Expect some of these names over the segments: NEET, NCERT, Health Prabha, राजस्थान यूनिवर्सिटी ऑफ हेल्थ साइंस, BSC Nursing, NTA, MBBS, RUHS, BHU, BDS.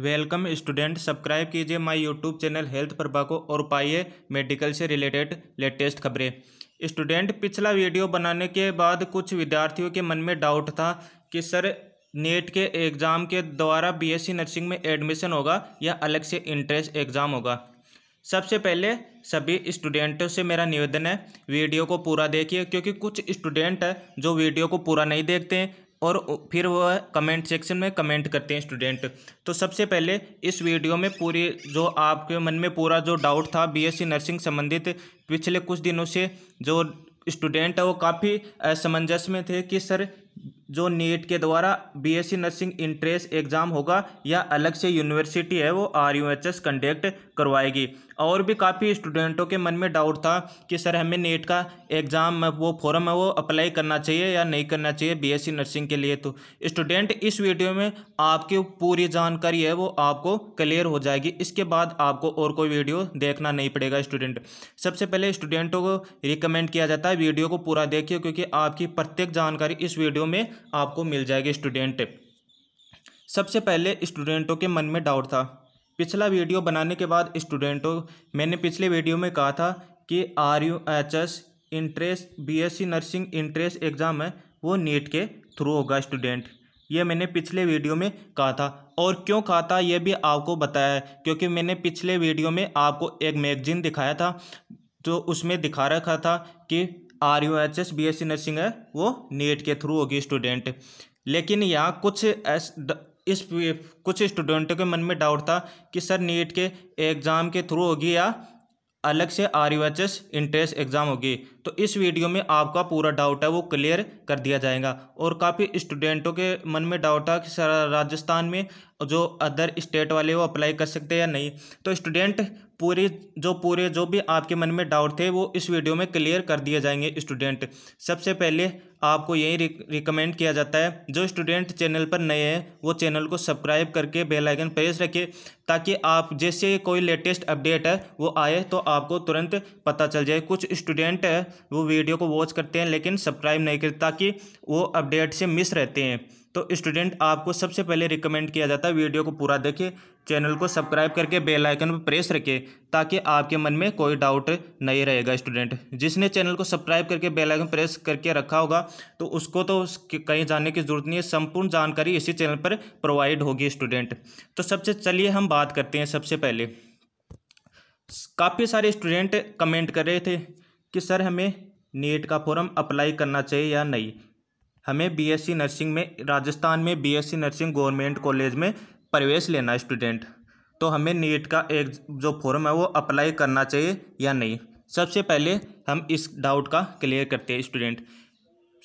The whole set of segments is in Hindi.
वेलकम स्टूडेंट, सब्सक्राइब कीजिए my YouTube channel health Prabha को और पाइए मेडिकल से रिलेटेड लेटेस्ट खबरें। स्टूडेंट, पिछला वीडियो बनाने के बाद कुछ विद्यार्थियों के मन में डाउट था कि सर नेट के एग्ज़ाम के द्वारा बीएससी नर्सिंग में एडमिशन होगा या अलग से इंट्रेंस एग्ज़ाम होगा। सबसे पहले सभी स्टूडेंटों से मेरा निवेदन है वीडियो को पूरा देखिए, क्योंकि कुछ स्टूडेंट है जो वीडियो को पूरा नहीं देखते हैं और फिर वह कमेंट सेक्शन में कमेंट करते हैं स्टूडेंट। तो सबसे पहले इस वीडियो में पूरी जो आपके मन में पूरा जो डाउट था बीएससी नर्सिंग संबंधित, पिछले कुछ दिनों से जो स्टूडेंट है वो काफ़ी असमंजस में थे कि सर जो नीट के द्वारा बीएससी नर्सिंग इंट्रेंस एग्ज़ाम होगा या अलग से यूनिवर्सिटी है वो RUHS कंडक्ट करवाएगी। और भी काफ़ी स्टूडेंटों के मन में डाउट था कि सर हमें नीट का एग्ज़ाम वो फॉर्म है वो अप्लाई करना चाहिए या नहीं करना चाहिए बीएससी नर्सिंग के लिए। तो स्टूडेंट, इस वीडियो में आपकी पूरी जानकारी है वो आपको क्लियर हो जाएगी, इसके बाद आपको और कोई वीडियो देखना नहीं पड़ेगा। स्टूडेंट, सबसे पहले स्टूडेंटों को रिकमेंड किया जाता है वीडियो को पूरा देखिए, क्योंकि आपकी प्रत्येक जानकारी इस वीडियो में आपको मिल जाएगी। स्टूडेंट, सबसे पहले स्टूडेंटों के मन में डाउट था पिछला वीडियो बनाने के बाद। स्टूडेंटों, मैंने पिछले वीडियो में कहा था कि RUHS entrance BSc nursing entrance exam है वो नीट के थ्रू होगा। स्टूडेंट, ये मैंने पिछले वीडियो में कहा था और क्यों कहा था ये भी आपको बताया है, क्योंकि मैंने पिछले वीडियो में आपको एक मैगजीन दिखाया था जो उसमें दिखा रखा था कि RUHS BSc नर्सिंग है वो नीट के थ्रू होगी। स्टूडेंट, लेकिन यहाँ कुछ स्टूडेंटों के मन में डाउट था कि सर नीट के एग्ज़ाम के थ्रू होगी या अलग से RUHS इंट्रेंस एग्ज़ाम होगी। तो इस वीडियो में आपका पूरा डाउट है वो क्लियर कर दिया जाएगा। और काफ़ी स्टूडेंटों के मन में डाउट था कि सर राजस्थान में जो अदर स्टेट वाले वो अप्लाई कर सकते हैं या नहीं। तो स्टूडेंट, पूरे जो भी आपके मन में डाउट थे वो इस वीडियो में क्लियर कर दिए जाएंगे। स्टूडेंट, सबसे पहले आपको यही रिकमेंड किया जाता है, जो स्टूडेंट चैनल पर नए हैं वो चैनल को सब्सक्राइब करके बेल आइकन प्रेस रखें, ताकि आप जैसे कोई लेटेस्ट अपडेट है वो आए तो आपको तुरंत पता चल जाए। कुछ स्टूडेंट है वो वीडियो को वॉच करते हैं लेकिन सब्सक्राइब नहीं करते, ताकि वो अपडेट से मिस रहते हैं। तो स्टूडेंट, आपको सबसे पहले रिकमेंड किया जाता है वीडियो को पूरा देखिए, चैनल को सब्सक्राइब करके बेल आइकन पर प्रेस रखें, ताकि आपके मन में कोई डाउट नहीं रहेगा। स्टूडेंट, जिसने चैनल को सब्सक्राइब करके बेल आइकन प्रेस करके रखा होगा तो उसको तो कहीं जाने की ज़रूरत नहीं है, संपूर्ण जानकारी इसी चैनल पर प्रोवाइड होगी। स्टूडेंट, तो सबसे चलिए हम बात करते हैं। सबसे पहले काफ़ी सारे स्टूडेंट कमेंट कर रहे थे कि सर हमें नीट का फॉर्म अप्लाई करना चाहिए या नहीं, हमें बीएससी नर्सिंग में राजस्थान में बीएससी नर्सिंग गवर्नमेंट कॉलेज में प्रवेश लेना है। स्टूडेंट, तो हमें नीट का एक जो फॉर्म है वो अप्लाई करना चाहिए या नहीं। सबसे पहले हम इस डाउट का क्लियर करते हैं। स्टूडेंट,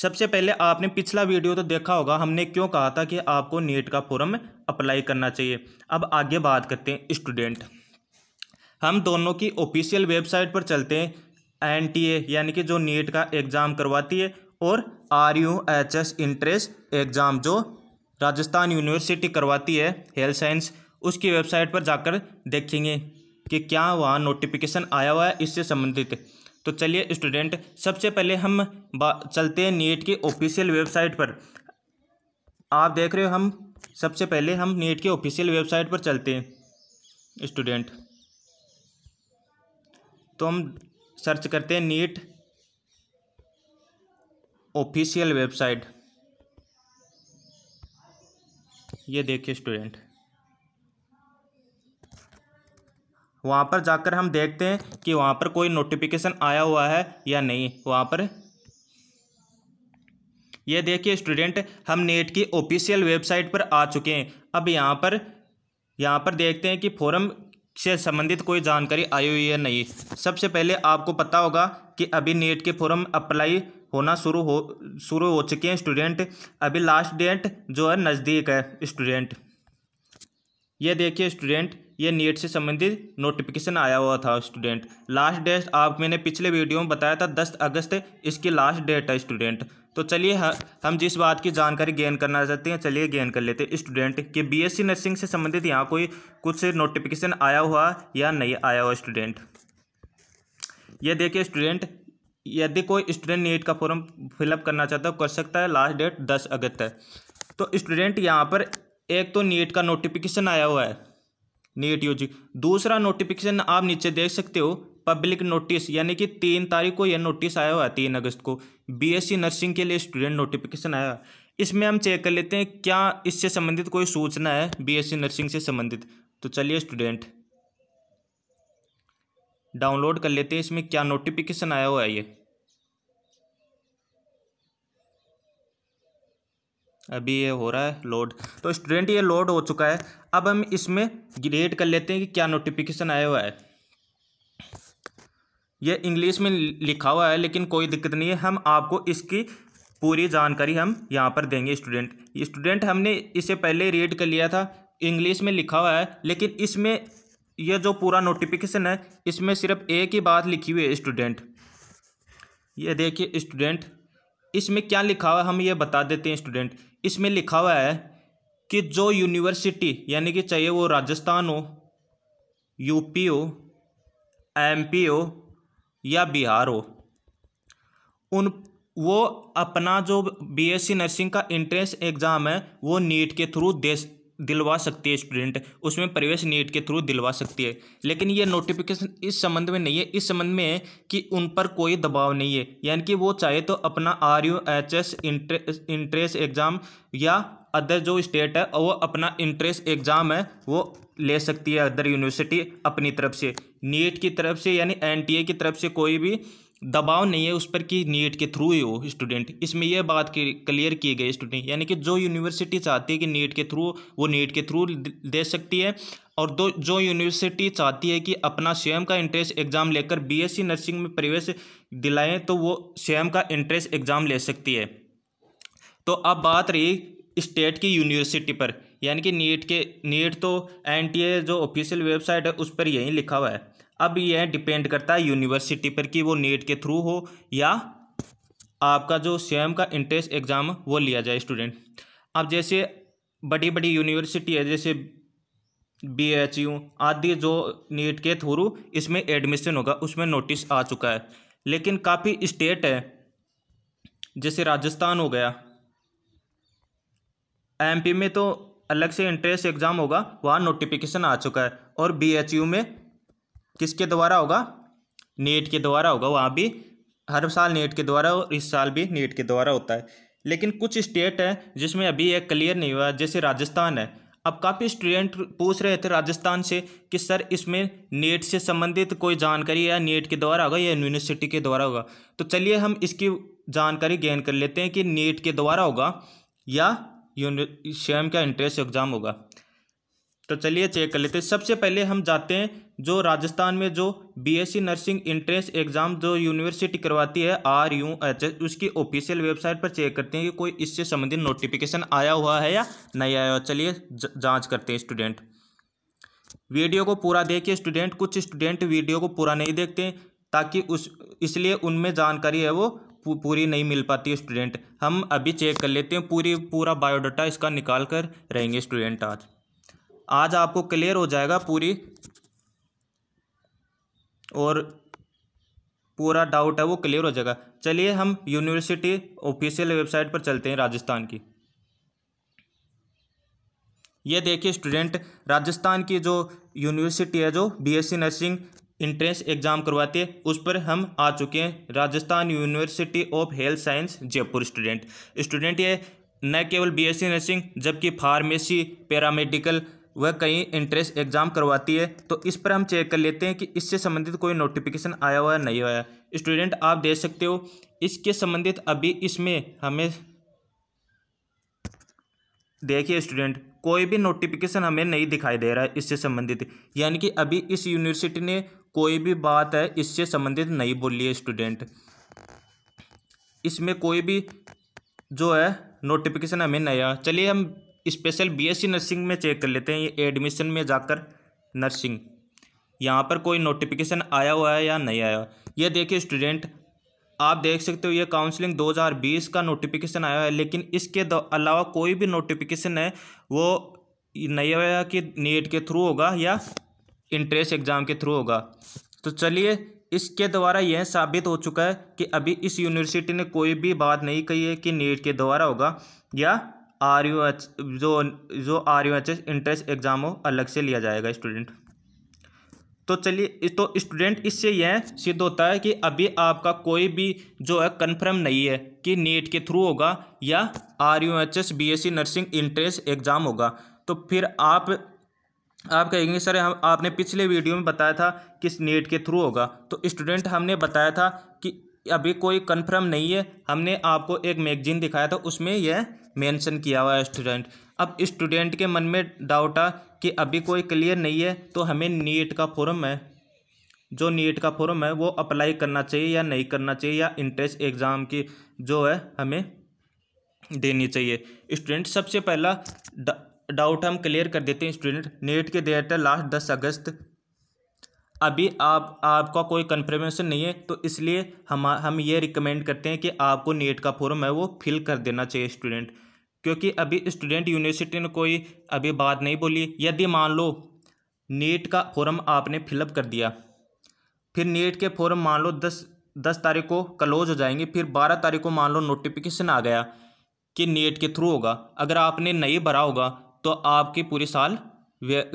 सबसे पहले आपने पिछला वीडियो तो देखा होगा, हमने क्यों कहा था कि आपको नीट का फॉर्म अप्लाई करना चाहिए। अब आगे बात करते हैं। स्टूडेंट, हम दोनों की ऑफिशियल वेबसाइट पर चलते हैं, NTA यानी कि जो नीट का एग्ज़ाम करवाती है और RUHS इंट्रेंस एग्ज़ाम जो राजस्थान यूनिवर्सिटी करवाती है हेल्थ साइंस, उसकी वेबसाइट पर जाकर देखेंगे कि क्या वहाँ नोटिफिकेशन आया हुआ है इससे संबंधित। तो चलिए स्टूडेंट, सबसे पहले हम चलते हैं नीट की ऑफिशियल वेबसाइट पर। आप देख रहे हो, हम सबसे पहले हम नीट की ऑफिशियल वेबसाइट पर चलते हैं। स्टूडेंट, तो हम सर्च करते हैं नीट ऑफिशियल वेबसाइट। ये देखिए स्टूडेंट, वहाँ पर जाकर हम देखते हैं कि वहाँ पर कोई नोटिफिकेशन आया हुआ है या नहीं। वहाँ पर ये देखिए स्टूडेंट, हम नेट की ऑफिशियल वेबसाइट पर आ चुके हैं। अब यहाँ पर देखते हैं कि फॉर्म से संबंधित कोई जानकारी आई हुई है नहीं। सबसे पहले आपको पता होगा कि अभी नेट के फॉर्म अप्लाई होना शुरू हो चुके हैं। स्टूडेंट, अभी लास्ट डेट जो है नज़दीक है। स्टूडेंट, ये देखिए स्टूडेंट, ये नीट से संबंधित नोटिफिकेशन आया हुआ था। स्टूडेंट, लास्ट डेट आप मैंने पिछले वीडियो में बताया था 10 अगस्त इसकी लास्ट डेट है। स्टूडेंट, तो चलिए हम जिस बात की जानकारी गेन करना चाहते हैं चलिए गेन कर लेते हैं। स्टूडेंट, कि बीएससी नर्सिंग से संबंधित यहाँ कोई कुछ नोटिफिकेशन आया हुआ या नहीं आया हुआ। स्टूडेंट, ये देखिए स्टूडेंट, यदि कोई स्टूडेंट नीट का फॉर्म फिलअप करना चाहता है कर सकता है, लास्ट डेट 10 अगस्त है। तो स्टूडेंट, यहाँ पर एक तो नीट का नोटिफिकेशन आया हुआ है, नीट यूजी। दूसरा नोटिफिकेशन आप नीचे देख सकते हो, पब्लिक नोटिस, यानी कि 3 तारीख को यह नोटिस आया हुआ है, 3 अगस्त को बीएससी नर्सिंग के लिए स्टूडेंट नोटिफिकेशन आया। इसमें हम चेक कर लेते हैं क्या इससे संबंधित कोई सूचना है बीएससी नर्सिंग से संबंधित। तो चलिए स्टूडेंट डाउनलोड कर लेते हैं इसमें क्या नोटिफिकेशन आया हुआ है। ये अभी ये हो रहा है लोड। तो स्टूडेंट ये लोड हो चुका है। अब हम इसमें ग्रेड कर लेते हैं कि क्या नोटिफिकेशन आया हुआ है। ये इंग्लिश में लिखा हुआ है लेकिन कोई दिक्कत नहीं है, हम आपको इसकी पूरी जानकारी हम यहाँ पर देंगे स्टूडेंट। हमने इसे पहले रीड कर लिया था, इंग्लिश में लिखा हुआ है, लेकिन इसमें यह जो पूरा नोटिफिकेशन है इसमें सिर्फ एक ही बात लिखी हुई है स्टूडेंट। ये देखिए स्टूडेंट, इसमें क्या लिखा हुआ है हम ये बता देते हैं स्टूडेंट। इसमें लिखा हुआ है कि जो यूनिवर्सिटी, यानी कि चाहे वो राजस्थान हो, यूपी हो, एमपी हो या बिहार हो, वो अपना जो बीएससी नर्सिंग का एंट्रेंस एग्ज़ाम है वो नीट के थ्रू दिलवा सकती है स्टूडेंट। उसमें प्रवेश नीट के थ्रू दिलवा सकती है। लेकिन ये नोटिफिकेशन इस संबंध में नहीं है, इस संबंध में है कि उन पर कोई दबाव नहीं है, यानी कि वो चाहे तो अपना RUHS इंट्रेंस एग्ज़ाम या अदर जो स्टेट है वो अपना इंट्रेंस एग्ज़ाम है वो ले सकती है अदर यूनिवर्सिटी अपनी तरफ से। नीट की तरफ से यानी NTA की तरफ से कोई भी दबाव नहीं है उस पर कि नीट के थ्रू ही हो स्टूडेंट। इसमें यह बात क्लियर की गई स्टूडेंट, यानी कि जो यूनिवर्सिटी चाहती है कि नीट के थ्रू वो नीट के थ्रू दे सकती है, और जो यूनिवर्सिटी चाहती है कि अपना स्वयं का एंट्रेंस एग्ज़ाम लेकर बीएससी नर्सिंग में प्रवेश दिलाएं तो वो स्वयं का एंट्रेंस एग्ज़ाम ले सकती है। तो अब बात रही स्टेट की यूनिवर्सिटी पर, यानी कि नीट तो NTA जो ऑफिशियल वेबसाइट है उस पर यही लिखा हुआ है। अब यह डिपेंड करता है यूनिवर्सिटी पर कि वो नीट के थ्रू हो या आपका जो स्वयं का एंट्रेंस एग्ज़ाम वो लिया जाए स्टूडेंट। अब जैसे बड़ी बड़ी यूनिवर्सिटी है जैसे BHU आदि जो नीट के थ्रू इसमें एडमिशन होगा उसमें नोटिस आ चुका है। लेकिन काफ़ी स्टेट है जैसे राजस्थान हो गया, MP में तो अलग से एंट्रेंस एग्ज़ाम होगा, वहाँ नोटिफिकेशन आ चुका है। और BHU में किसके द्वारा होगा? नीट के द्वारा होगा। वहाँ भी हर साल नीट के द्वारा और इस साल भी नीट के द्वारा होता है। लेकिन कुछ स्टेट हैं जिसमें अभी यह क्लियर नहीं हुआ, जैसे राजस्थान है। अब काफ़ी स्टूडेंट पूछ रहे थे राजस्थान से कि सर इसमें नीट से संबंधित कोई जानकारी या नीट के द्वारा होगा या यूनिवर्सिटी के द्वारा होगा। तो चलिए हम इसकी जानकारी गेन कर लेते हैं कि नीट के द्वारा होगा या स्वयं का एंट्रेंस एग्ज़ाम होगा। तो चलिए चेक कर लेते हैं। सबसे पहले हम जाते हैं जो राजस्थान में जो बीएससी नर्सिंग एंट्रेंस एग्ज़ाम जो यूनिवर्सिटी करवाती है RUHS, उसकी ऑफिशियल वेबसाइट पर चेक करते हैं कि कोई इससे संबंधित नोटिफिकेशन आया हुआ है या नहीं आया हुआ। चलिए जांच करते हैं स्टूडेंट। वीडियो को पूरा देखिए स्टूडेंट। कुछ स्टूडेंट वीडियो को पूरा नहीं देखते ताकि इसलिए उनमें जानकारी है वो पूरी नहीं मिल पाती है स्टूडेंट। हम अभी चेक कर लेते हैं, पूरा बायोडाटा इसका निकाल कर रहेंगे स्टूडेंट। आज आपको क्लियर हो जाएगा पूरी, और पूरा डाउट है वो क्लियर हो जाएगा। चलिए हम यूनिवर्सिटी ऑफिशियल वेबसाइट पर चलते हैं राजस्थान की। ये देखिए स्टूडेंट, राजस्थान की जो यूनिवर्सिटी है जो बीएससी नर्सिंग एंट्रेंस एग्ज़ाम करवाती है उस पर हम आ चुके हैं, राजस्थान यूनिवर्सिटी ऑफ हेल्थ साइंस Jaipur student. ये न केवल बीएससी नर्सिंग जबकि फार्मेसी, पैरामेडिकल वह कई एंट्रेंस एग्ज़ाम करवाती है। तो इस पर हम चेक कर लेते हैं कि इससे संबंधित कोई नोटिफिकेशन आया हुआ है नहीं आया। स्टूडेंट आप देख सकते हो इसके संबंधित अभी इसमें हमें देखिए स्टूडेंट कोई भी नोटिफिकेशन हमें नहीं दिखाई दे रहा है इससे संबंधित, यानी कि अभी इस यूनिवर्सिटी ने कोई भी बात है इससे संबंधित नहीं बोली है स्टूडेंट। इसमें कोई भी जो है नोटिफिकेशन हमें नहीं आया। चलिए हम स्पेशल बीएससी नर्सिंग में चेक कर लेते हैं। ये एडमिशन में जाकर नर्सिंग, यहाँ पर कोई नोटिफिकेशन आया हुआ है या नहीं आया। ये देखिए स्टूडेंट आप देख सकते हो ये काउंसलिंग 2020 का नोटिफिकेशन आया है, लेकिन इसके अलावा कोई भी नोटिफिकेशन है वो नहीं आया कि नीट के थ्रू होगा या एंट्रेंस एग्ज़ाम के थ्रू होगा। तो चलिए इसके द्वारा यह साबित हो चुका है कि अभी इस यूनिवर्सिटी ने कोई भी बात नहीं कही है कि नीट के द्वारा होगा या RUHS जो RUHS इंट्रेंस एग्ज़ाम हो अलग से लिया जाएगा स्टूडेंट। तो चलिए, तो स्टूडेंट इससे यह सिद्ध होता है कि अभी आपका कोई भी जो है कन्फर्म नहीं है कि नीट के थ्रू होगा या RUHS BSc nursing entrance exam होगा। तो फिर आप कहेंगे सर हम आपने पिछले वीडियो में बताया था कि नीट के थ्रू होगा। तो स्टूडेंट हमने बताया था कि अभी कोई कन्फर्म नहीं है, हमने आपको एक मैगजीन दिखाया था उसमें यह मेंशन किया हुआ है स्टूडेंट। अब स्टूडेंट के मन में डाउट आ कि अभी कोई क्लियर नहीं है तो हमें नीट का फॉर्म है जो नीट का फॉर्म है वो अप्लाई करना चाहिए या नहीं करना चाहिए, या इंट्रेंस एग्ज़ाम की जो है हमें देनी चाहिए। स्टूडेंट सबसे पहला डाउट हम क्लियर कर देते हैं। स्टूडेंट नीट की डेट है लास्ट 10 अगस्त। अभी आपका कोई कंफर्मेशन नहीं है तो इसलिए हम ये रिकमेंड करते हैं कि आपको नीट का फॉर्म है वो फिल कर देना चाहिए स्टूडेंट, क्योंकि अभी स्टूडेंट यूनिवर्सिटी ने कोई अभी बात नहीं बोली। यदि मान लो नीट का फॉर्म आपने फिलअप कर दिया, फिर नीट के फॉर्म मान लो 10 तारीख को क्लोज हो जाएंगे, फिर 12 तारीख को मान लो नोटिफिकेशन आ गया कि नीट के थ्रू होगा। अगर आपने नहीं भरा होगा तो आपकी पूरी साल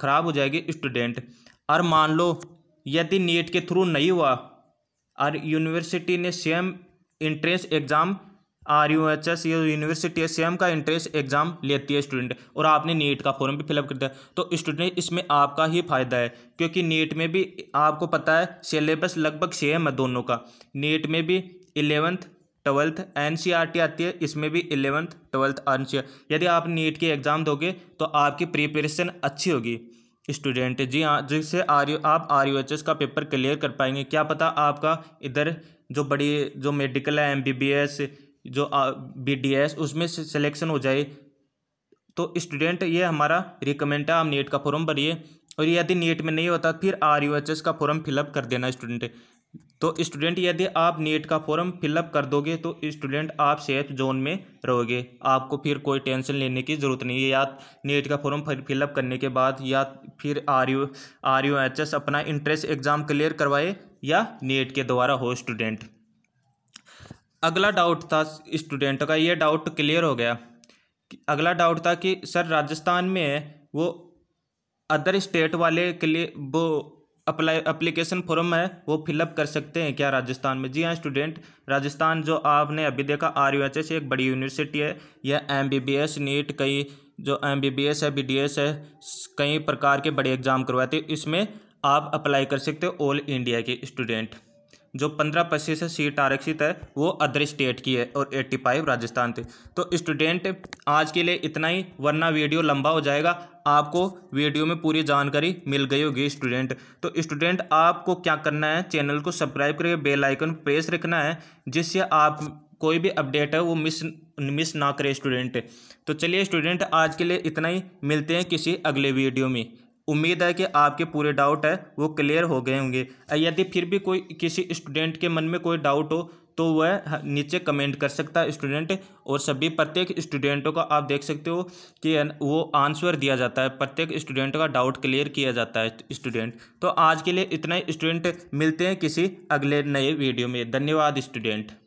खराब हो जाएगी स्टूडेंट। और मान लो यदि नीट के थ्रू नहीं हुआ और यूनिवर्सिटी ने same entrance exam RUHS university same का इंट्रेंस एग्ज़ाम लेती है स्टूडेंट, और आपने नीट का फॉर्म भी फिलअप कर दिया, तो स्टूडेंट इसमें आपका ही फ़ायदा है, क्योंकि नीट में भी आपको पता है सिलेबस लगभग सेम है दोनों का। नीट में भी 11th 12th NCERT आती है, इसमें भी 11th 12th NCERT। यदि आप नीट के एग्ज़ाम दोगे तो आपकी प्रिपरेशन अच्छी होगी स्टूडेंट, जी हाँ, जिससे आप RUHS का पेपर क्लियर कर पाएंगे। क्या पता आपका इधर जो मेडिकल है MBBS जो BDS उसमें सिलेक्शन हो जाए। तो स्टूडेंट ये हमारा रिकमेंड है, आप नीट का फॉर्म भरिए, और यदि नीट में नहीं होता फिर RUHS का फॉर्म फिलअप कर देना स्टूडेंट। तो स्टूडेंट यदि आप नीट का फॉर्म फिलअप कर दोगे तो स्टूडेंट आप सेफ जोन में रहोगे, आपको फिर कोई टेंशन लेने की ज़रूरत नहीं है। या नीट का फॉर्म फिलअप करने के बाद या फिर RUHS अपना इंट्रेंस एग्ज़ाम क्लियर करवाए या नीट के द्वारा हो स्टूडेंट। अगला डाउट था स्टूडेंट का, ये डाउट क्लियर हो गया। अगला डाउट था कि सर राजस्थान में है वो अदर स्टेट वाले के लिए वो एप्लीकेशन फॉर्म है वो फिलअप कर सकते हैं क्या राजस्थान में? जी हाँ स्टूडेंट, राजस्थान जो आपने अभी देखा RUHS एक बड़ी यूनिवर्सिटी है, यह MBBS नीट कई जो MBBS है BDS है कई प्रकार के बड़े एग्ज़ाम करवाते हैं, इसमें आप अप्लाई कर सकते हो ऑल इंडिया के स्टूडेंट। जो 15% सीट आरक्षित है वो अदर स्टेट की है और 85 राजस्थान थे। तो स्टूडेंट आज के लिए इतना ही, वरना वीडियो लंबा हो जाएगा। आपको वीडियो में पूरी जानकारी मिल गई होगी स्टूडेंट। तो स्टूडेंट आपको क्या करना है, चैनल को सब्सक्राइब करके बेल आइकन प्रेस रखना है, जिससे आप कोई भी अपडेट है वो मिस ना करें स्टूडेंट। तो चलिए स्टूडेंट आज के लिए इतना ही, मिलते हैं किसी अगले वीडियो में। उम्मीद है कि आपके पूरे डाउट है वो क्लियर हो गए होंगे। यदि फिर भी कोई किसी स्टूडेंट के मन में कोई डाउट हो तो वह नीचे कमेंट कर सकता है स्टूडेंट, और सभी प्रत्येक स्टूडेंटों का आप देख सकते हो कि वो आंसर दिया जाता है, प्रत्येक स्टूडेंट का डाउट क्लियर किया जाता है स्टूडेंट। तो आज के लिए इतना ही स्टूडेंट, मिलते हैं किसी अगले नए वीडियो में। धन्यवाद स्टूडेंट।